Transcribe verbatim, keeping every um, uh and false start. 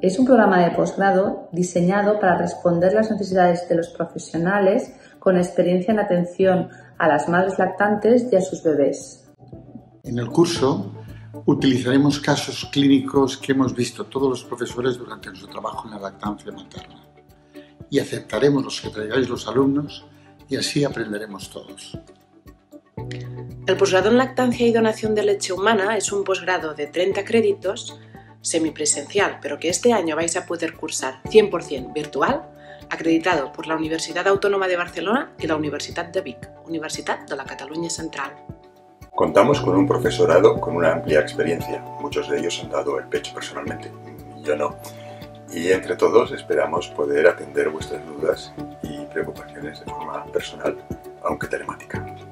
Es un programa de posgrado diseñado para responder las necesidades de los profesionales con experiencia en atención a las madres lactantes y a sus bebés. En el curso utilizaremos casos clínicos que hemos visto todos los profesores durante nuestro trabajo en la lactancia materna y aceptaremos los que traigáis los alumnos y así aprenderemos todos. El posgrado en lactancia y donación de leche humana es un posgrado de treinta créditos semipresencial, pero que este año vais a poder cursar cien por cien virtual, acreditado por la Universitat Autònoma de Barcelona y la Universidad de Vic, Universidad de la Cataluña Central. Contamos con un profesorado con una amplia experiencia, muchos de ellos han dado el pecho personalmente, yo no, y entre todos esperamos poder atender vuestras dudas y preocupaciones de forma personal, aunque telemática.